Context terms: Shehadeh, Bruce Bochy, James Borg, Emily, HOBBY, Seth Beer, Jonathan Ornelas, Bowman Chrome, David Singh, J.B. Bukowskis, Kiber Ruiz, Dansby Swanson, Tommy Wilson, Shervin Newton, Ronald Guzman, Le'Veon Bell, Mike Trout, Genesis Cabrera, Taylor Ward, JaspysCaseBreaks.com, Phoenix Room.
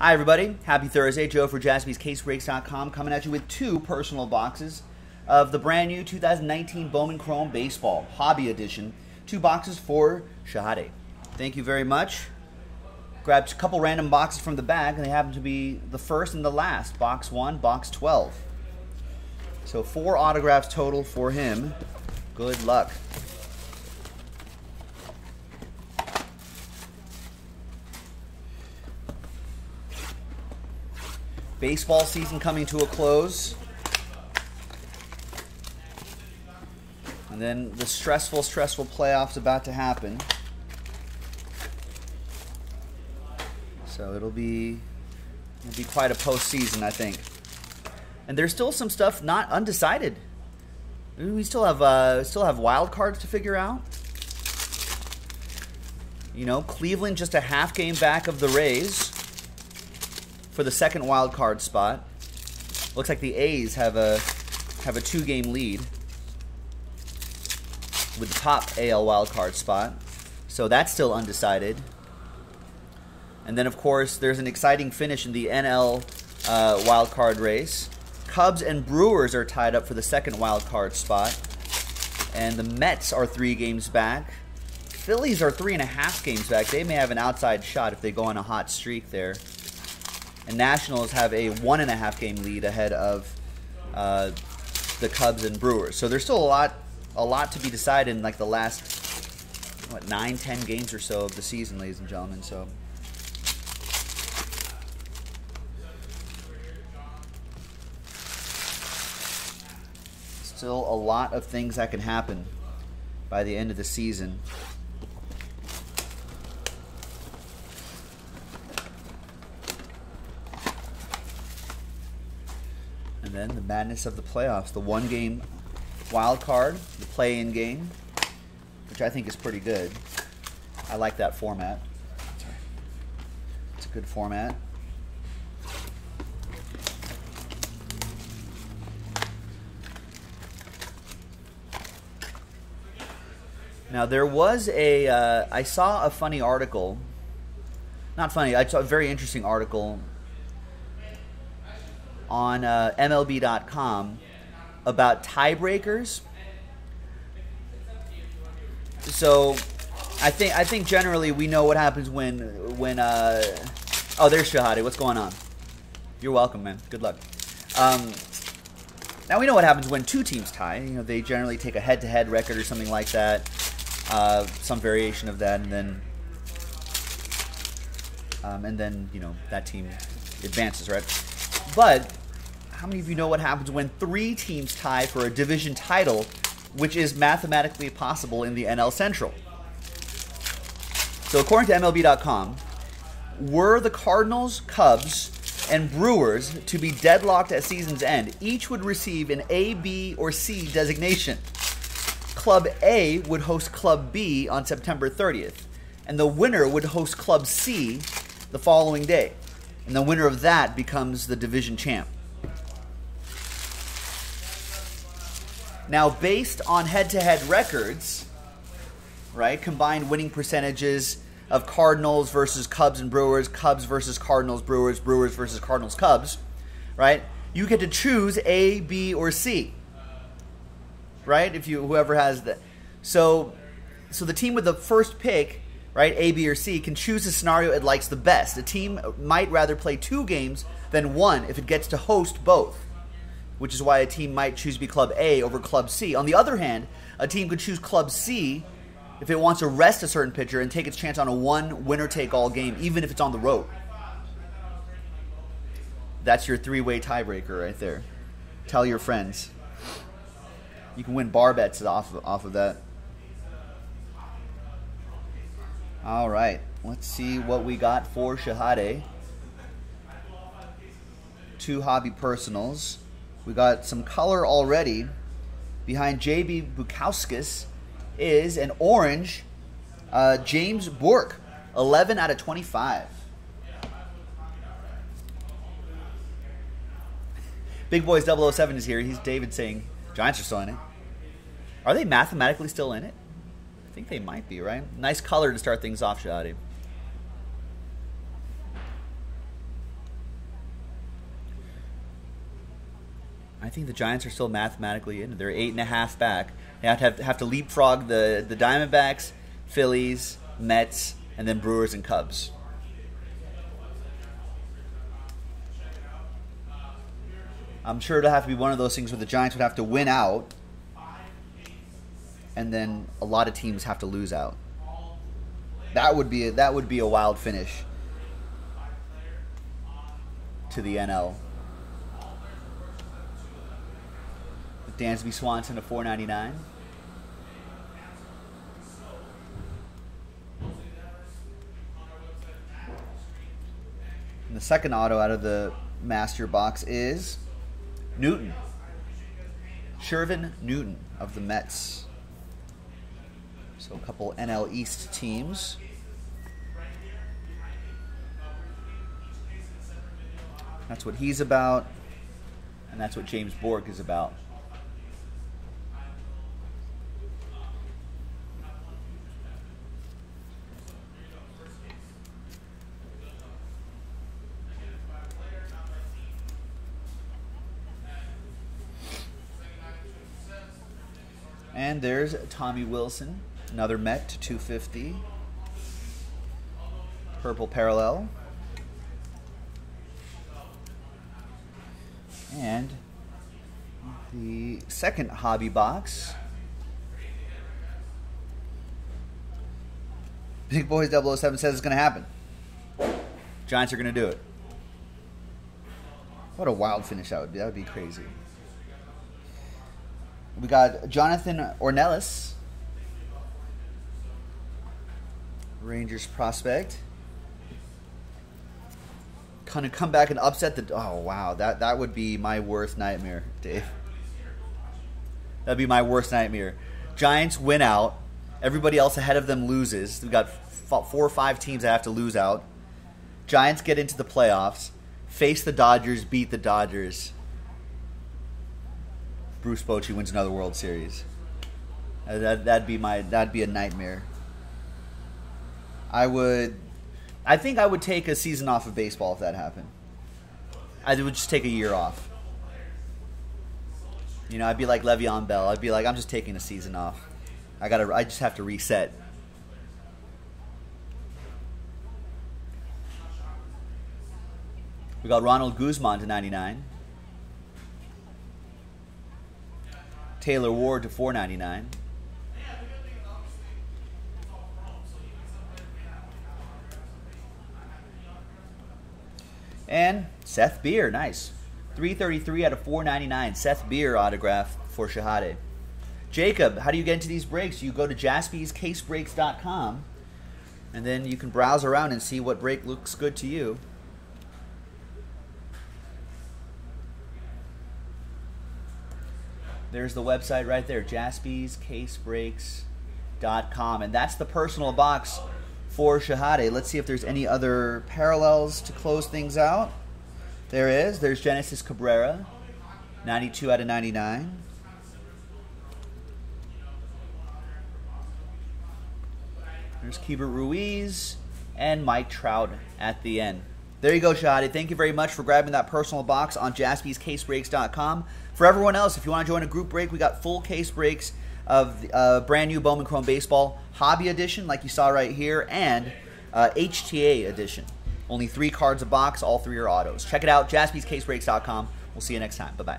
Hi everybody, happy Thursday. Joe for JaspysCaseBreaks.com coming at you with two personal boxes of the brand new 2019 Bowman Chrome Baseball Hobby Edition. Two boxes for Shehadeh. Thank you very much. Grabbed a couple random boxes from the bag and they happen to be the first and the last. Box 1, box 12. So 4 autographs total for him. Good luck. Baseball season coming to a close. And then the stressful playoffs about to happen. So it'll be quite a postseason, I think. And there's still some stuff not undecided. We still have wild cards to figure out. You know, Cleveland just a half game back of the Rays for the second wild card spot. Looks like the A's have a 2-game lead with the top AL wild card spot. So that's still undecided. And then of course there's an exciting finish in the NL wild card race. Cubs and Brewers are tied up for the second wild card spot. And the Mets are 3 games back. Phillies are 3.5 games back. They may have an outside shot if they go on a hot streak there. And Nationals have a 1.5 game lead ahead of the Cubs and Brewers. So there's still a lot to be decided in like the last, what, 9-10 games or so of the season, ladies and gentlemen. So still a lot of things that can happen by the end of the season. And then the madness of the playoffs, the 1-game wild card, the play-in game, which I think is pretty good. I like that format. It's a good format. Now there was I saw a funny article, not funny, I saw a very interesting article on MLB.com about tiebreakers. So I think generally we know what happens when oh, there's Shehadeh. What's going on? You're welcome, man. Good luck. Now we know what happens when 2 teams tie. You know, they generally take a head-to-head record or something like that, some variation of that, and then you know that team advances, right? But how many of you know what happens when 3 teams tie for a division title, which is mathematically possible in the NL Central? So according to MLB.com, were the Cardinals, Cubs, and Brewers to be deadlocked at season's end, each would receive an A, B, or C designation. Club A would host Club B on September 30th, and the winner would host Club C the following day. And the winner of that becomes the division champ. Now, based on head-to-head records, right, combined winning percentages of Cardinals versus Cubs and Brewers, Cubs versus Cardinals, Brewers, Brewers versus Cardinals, Cubs, right, you get to choose A, B, or C, right, if you, whoever has the, so the team with the first pick, right, A, B, or C, can choose the scenario it likes the best. The team might rather play 2 games than 1 if it gets to host both, which is why a team might choose to be Club A over Club C. On the other hand, a team could choose Club C if it wants to rest a certain pitcher and take its chance on a 1 winner-take-all game, even if it's on the road. That's your 3-way tiebreaker right there. Tell your friends. You can win bar bets off of that. All right, let's see what we got for Shehadeh. 2 hobby personals. We got some color already. Behind J.B. Bukowskis is an orange James Borg, 11 out of 25. Big Boys 007 is here. He's David Singh. Giants are still in it. Are they mathematically still in it? I think they might be, right? Nice color to start things off, Shehadeh. I think the Giants are still mathematically in. They're 8.5 back. They have to leapfrog the Diamondbacks, Phillies, Mets, and then Brewers and Cubs. I'm sure it'll have to be one of those things where the Giants would have to win out, and then a lot of teams have to lose out. That would be a wild finish to the NL. Dansby Swanson to $4.99. And the second auto out of the master box is Newton. Shervin Newton of the Mets. So a couple NL East teams. That's what he's about, and that's what James Borg is about. And there's Tommy Wilson, another Met to $2.50. Purple parallel. And the second hobby box. Big Boys 007 says it's going to happen. Giants are going to do it. What a wild finish that would be. That would be crazy. We got Jonathan Ornelas, Rangers prospect. Kind of come back and upset the... Oh, wow. That would be my worst nightmare, Dave. That would be my worst nightmare. Giants win out. Everybody else ahead of them loses. We've got 4 or 5 teams that have to lose out. Giants get into the playoffs. Face the Dodgers. Beat the Dodgers. Bruce Bochy wins another World Series. That'd be a nightmare. I think I would take a season off of baseball if that happened. I would just take a year off. You know, I'd be like Le'Veon Bell. I'd be like, I'm just taking a season off. I just have to reset. We got Ronald Guzman to $99. Taylor Ward to $4.99. And Seth Beer, nice. 333 out of 499. Seth Beer autograph for Shehadeh. Jacob, how do you get into these breaks? You go to JaspysCaseBreaks.com, and then you can browse around and see what break looks good to you. There's the website right there, JaspysCaseBreaks.com. And that's the personal box for Shehadeh. Let's see if there's any other parallels to close things out. There is. There's Genesis Cabrera, 92 out of 99. There's Kiber Ruiz and Mike Trout at the end. There you go, Shehadeh. Thank you very much for grabbing that personal box on JaspysCaseBreaks.com. For everyone else, if you want to join a group break, we got full case breaks of brand new Bowman Chrome Baseball Hobby Edition, like you saw right here, and HTA Edition. Only 3 cards a box, all 3 are autos. Check it out, JaspysCaseBreaks.com. We'll see you next time. Bye-bye.